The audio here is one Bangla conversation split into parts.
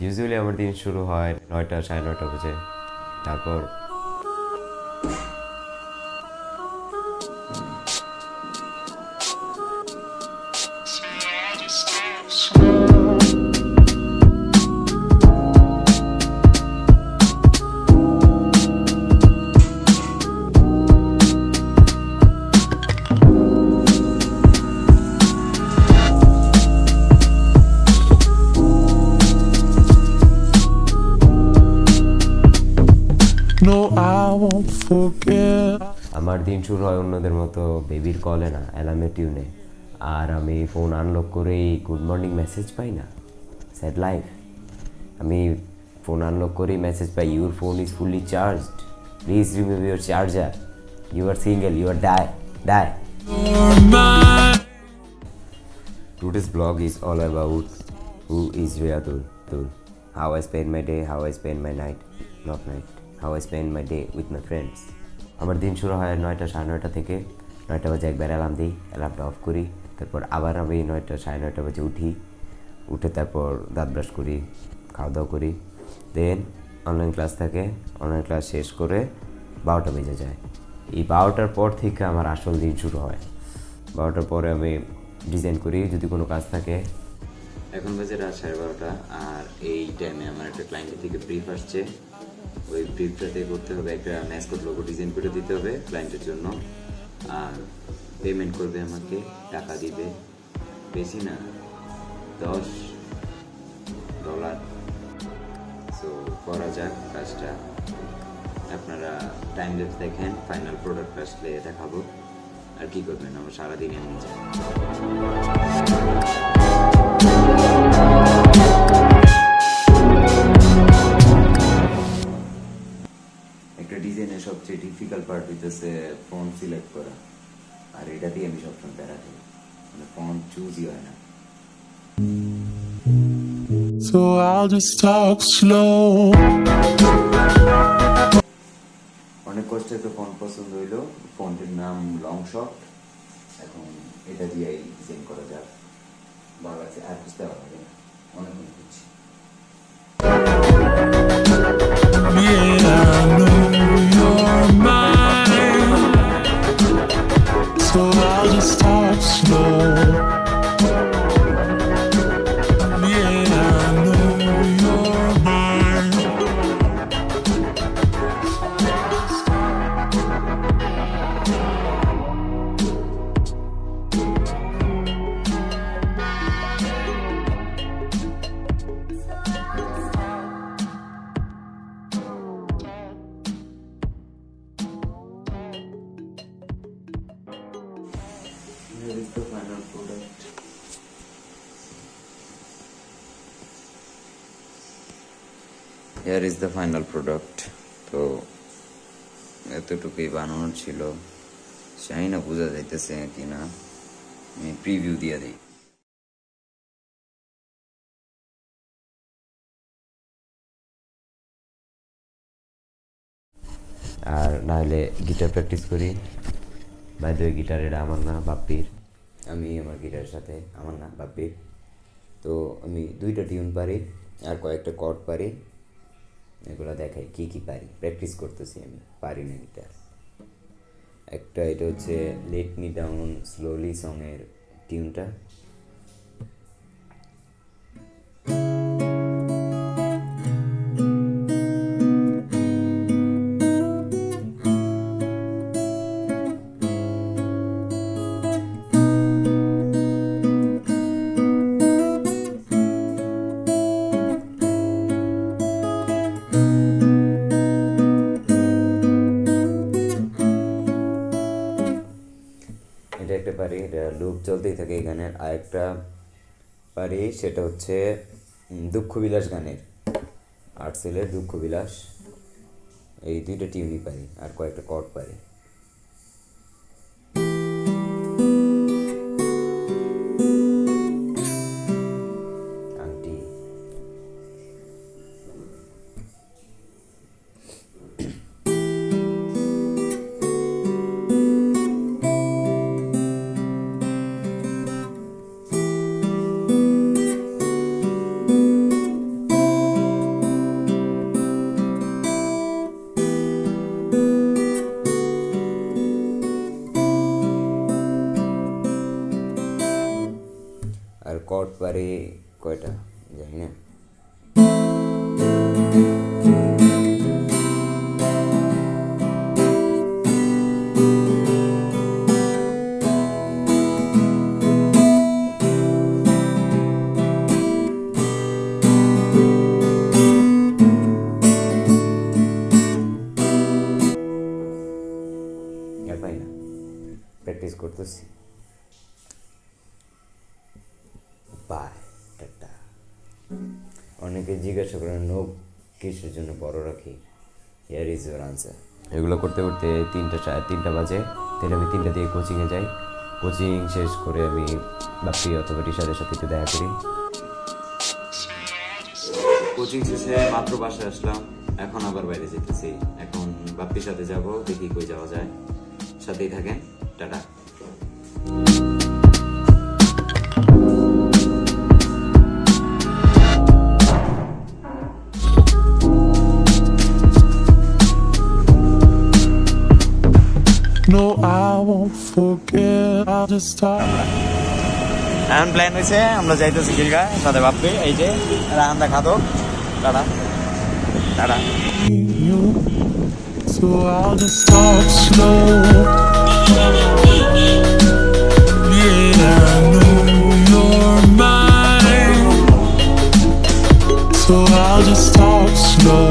Usually our day starts at 9 or 9:30. Therefore, no, I won't forget. Amar din shuru hoy onnoder moto baby call-e na, alarm-e tune-e. Ar ami phone unlock korei good morning message pai na. Sad life. Ami phone unlock korei message pai your phone is fully charged. Please remove your charger. You are single. You are die. Today's vlog is all about who is Riyadul. How I spend my day, how I spend my night, not night. How I spend my day with my friends. Amar din shuru hoy 9টা 9:30 থেকে 9টা বাজে একবার অ্যালার্ম দিই, অ্যালার্মটা অফ করি, তারপর আবার আমি 9টা 9:30 বাজে উঠে তারপর দাঁত ব্রাশ করি, খাওয়া দাওয়া করি, দেন অনলাইন ক্লাস থাকে, অনলাইন ক্লাস শেষ করে 12টা বেজে যায়। এই 12টার পর থেকে আমার আসল দিন শুরু হয়। 12টার পরে আমি ডিজাইন করি যদি কোনো কাজ থাকে। এখন বাজে রাত 12:30 আর এই টাইমে আমার একটা ক্লায়েন্টের থেকে ব্রিফ আসছে। ওই ব্রিফটাতে করতে হবে একটা ম্যাসকট লোগো ডিজাইন করে দিতে হবে ক্লায়েন্টের জন্য আর পেমেন্ট করবে আমাকে টাকা দিবে বেশি না $10 সো করা যাক কাজটা আপনারা টাইম লেপস দেখেন ফাইনাল প্রোডাক্ট আসলে দেখাবো আর কি করবেন আমরা সারাদিন এমনি सबसे डिफिकल्ट पार्ट হইতাছে ফন্ট সিলেক্ট করা আর এটা দিয়ে আমি সবসময় প্যারা দিই মানে ফন্ট চুজই হয় না so I just talk slow অনেক কষ্টে তো ফন্ট পছন্দ হইলো ফন্টের নাম লং শট এখন এটা দিয়ে ডিজাইন করা যাক ভালো আছে আর বুঝতে পারবেন অনেক কিছু Here is the final product. Here is the final product. So, this is the final product. I will preview the and I will guitar practice. By the way, guitar is not Bappir. আমি আমার গিটারের সাথে আমার নাম বাপ্পির তো আমি দুইটা টিউন পারি আর কয়েকটা কর্ড পারি এগুলো দেখাই কি পারি প্র্যাকটিস করতেছি আমি পারি না গিটার একটা এটা হচ্ছে let me down slowly song এর টিউনটা একটা পারি এটা লুপ চলতেই থাকে এই গানের আর একটা পারি সেটা হচ্ছে দুঃখবিলাস গানের আর্টসেলের দুঃখবিলাস এই দুইটা টিউনই পারি আর কয়েকটা কর্ড পারি ঘরে কয়টা জানি না। প্র্যাকটিস করতেছি। Bye tata. অনেকে জিজ্ঞাসা করেন নখ কিসের জন্য বড় রাখি, হিয়ার ইজ ইউর আনসার। এগুলো করতে করতে সাড়ে তিনটা বাজে। তাহলে আমি 3টা দিয়ে কোচিংয়ে যাই। কোচিং শেষ করে আমি বাপি অথবা টিচারের সাথে দেখা করি। কোচিং শেষে মাত্র বাসায় আসলাম, এখন আবার বাইরে যেতেছি। এখন বাপির সাথে যাব, দেখি কই যাওয়া যায়। সাথেই থাকেন, tata. No, I won't forget. I'll just stop. And plan হইছে, আমরা যাইতেছি গিলগা সাথে বাপি। এই যে রাহানদা খাতো, tata tata. So I'll just stop slow. Yeah, I know you're mine. So I'll just stop slow.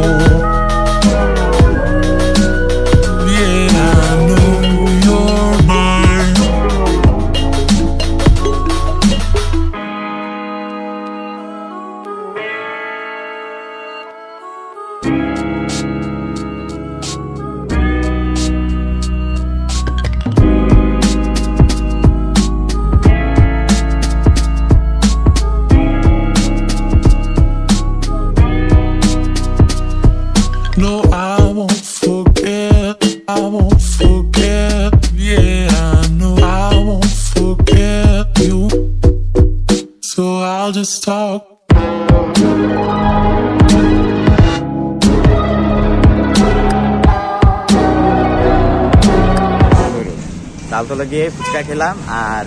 Taltala গিয়ে ফুচকা খেলাম আর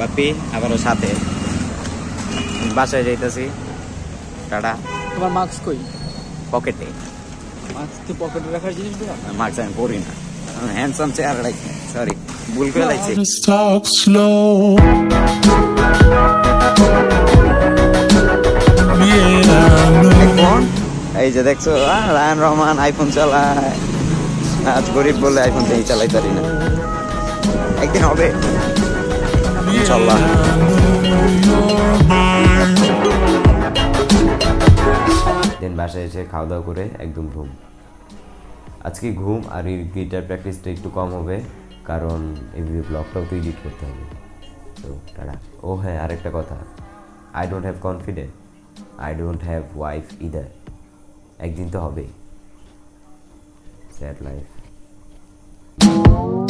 বাপি আবারও সাথে। বাসায় যাইতেছি, টাটা। তোমার মাস্ক কই? পকেটে। মাস্ক তো পকেটে রাখার জিনিস না। মাস্ক আমি পরি না। হ্যান্ডসাম চেয়ার রাখি, সরি ভুল করে লাগছে। এই যে দেখছো রায়ান রহমান আইফোন চালায়। আজ গরিব বলে আইফোন তো চালাই পারি না, একদিন হবে ইনশাআল্লাহ। দেন বাসায় এসে খাওয়া দাওয়া করে একদম ঘুম। আজকে ঘুম আর গিটার প্র্যাকটিসটা একটু কম হবে, কারণ এই ব্লগটাও তো এডিট করতে হবে। তো টাটা। ও হ্যাঁ, আরেকটা কথা, I don't have confidence, I don't have wife either. একদিন তো হবেই। Sad life.